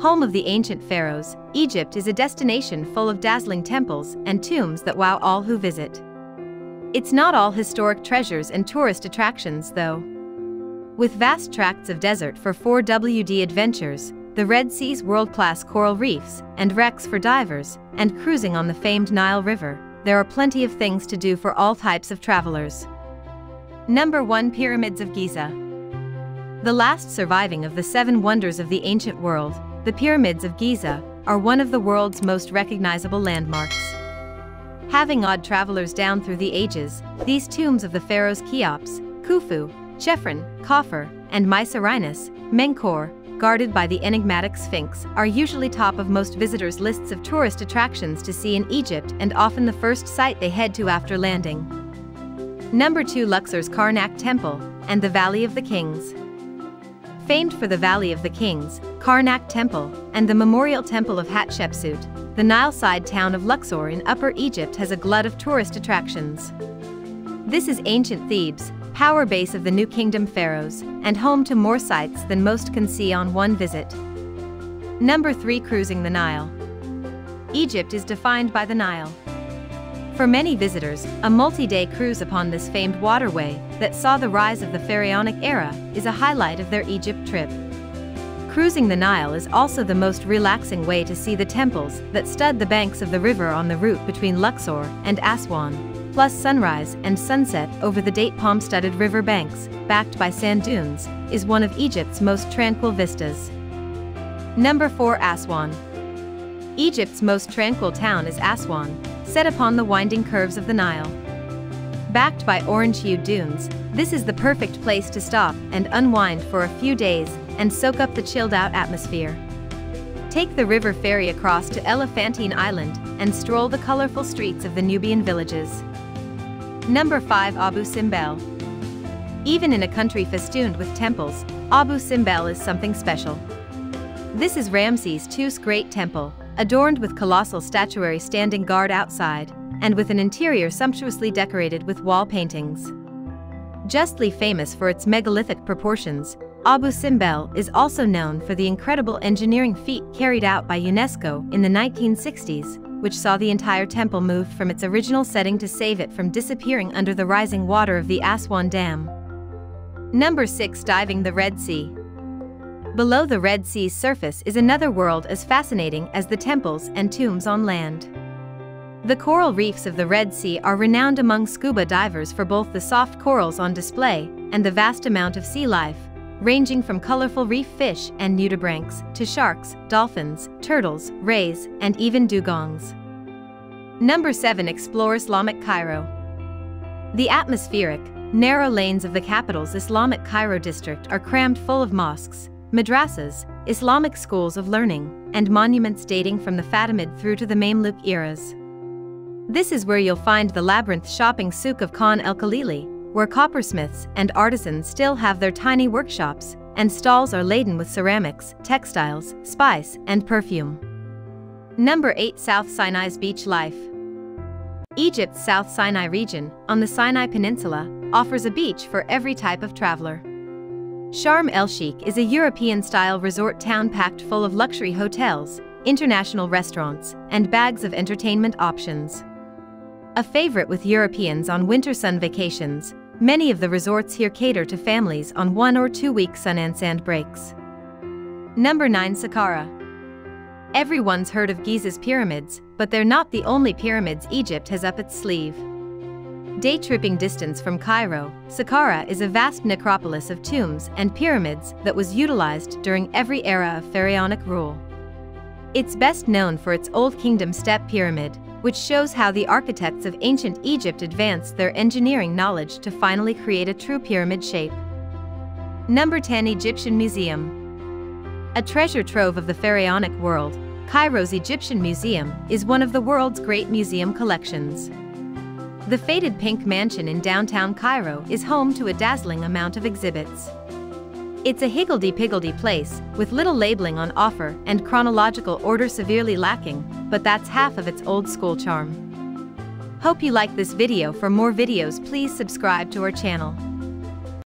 Home of the ancient pharaohs, Egypt is a destination full of dazzling temples and tombs that wow all who visit. It's not all historic treasures and tourist attractions, though. With vast tracts of desert for 4WD adventures, the Red Sea's world-class coral reefs, and wrecks for divers, and cruising on the famed Nile River, there are plenty of things to do for all types of travelers. Number 1. Pyramids of Giza. The last surviving of the seven wonders of the ancient world, the Pyramids of Giza are one of the world's most recognizable landmarks. Having awed travelers down through the ages, these tombs of the pharaohs Cheops, Khufu, Chephren, Khafer, and Mycerinus, Menkor, guarded by the enigmatic Sphinx, are usually top of most visitors' lists of tourist attractions to see in Egypt and often the first site they head to after landing. Number 2. Luxor's Karnak Temple and the Valley of the Kings. Famed for the Valley of the Kings, Karnak Temple, and the Memorial Temple of Hatshepsut, the Nile-side town of Luxor in Upper Egypt has a glut of tourist attractions. This is ancient Thebes, power base of the New Kingdom pharaohs, and home to more sites than most can see on one visit. Number 3. Cruising the Nile. Egypt is defined by the Nile. For many visitors, a multi-day cruise upon this famed waterway that saw the rise of the pharaonic era is a highlight of their Egypt trip. Cruising the Nile is also the most relaxing way to see the temples that stud the banks of the river on the route between Luxor and Aswan, plus sunrise and sunset over the date palm-studded river banks, backed by sand dunes, is one of Egypt's most tranquil vistas. Number 4. Aswan. Egypt's most tranquil town is Aswan, set upon the winding curves of the Nile. Backed by orange-hued dunes, this is the perfect place to stop and unwind for a few days and soak up the chilled-out atmosphere. Take the river ferry across to Elephantine Island and stroll the colorful streets of the Nubian villages. Number 5. Abu Simbel. Even in a country festooned with temples, Abu Simbel is something special. This is Ramses II's great temple, adorned with colossal statuary standing guard outside, and with an interior sumptuously decorated with wall paintings. Justly famous for its megalithic proportions, Abu Simbel is also known for the incredible engineering feat carried out by UNESCO in the 1960s, which saw the entire temple moved from its original setting to save it from disappearing under the rising water of the Aswan Dam. Number 6. Diving the Red Sea. Below the Red Sea's surface is another world as fascinating as the temples and tombs on land. The coral reefs of the Red Sea are renowned among scuba divers for both the soft corals on display and the vast amount of sea life, ranging from colorful reef fish and nudibranchs to sharks, dolphins, turtles, rays, and even dugongs. Number 7. Explore Islamic Cairo. The atmospheric, narrow lanes of the capital's Islamic Cairo district are crammed full of mosques, madrasas, Islamic schools of learning, and monuments dating from the Fatimid through to the Mamluk eras. This is where you'll find the labyrinth shopping souk of Khan el-Khalili, where coppersmiths and artisans still have their tiny workshops, and stalls are laden with ceramics, textiles, spice, and perfume. Number 8. South Sinai's beach life. Egypt's South Sinai region, on the Sinai Peninsula, offers a beach for every type of traveler. Sharm el-Sheikh is a European-style resort town packed full of luxury hotels, international restaurants, and bags of entertainment options. A favorite with Europeans on winter sun vacations, many of the resorts here cater to families on 1 or 2 week sun and sand breaks. Number 9. Saqqara. Everyone's heard of Giza's pyramids, but they're not the only pyramids Egypt has up its sleeve. Day-tripping distance from Cairo, Saqqara is a vast necropolis of tombs and pyramids that was utilized during every era of pharaonic rule. It's best known for its Old Kingdom Step Pyramid, which shows how the architects of ancient Egypt advanced their engineering knowledge to finally create a true pyramid shape. Number 10. Egyptian Museum. A treasure trove of the pharaonic world, Cairo's Egyptian Museum is one of the world's great museum collections. The faded pink mansion in downtown Cairo is home to a dazzling amount of exhibits. It's a higgledy-piggledy place, with little labeling on offer and chronological order severely lacking, but that's half of its old-school charm. Hope you like this video. For more videos, please subscribe to our channel.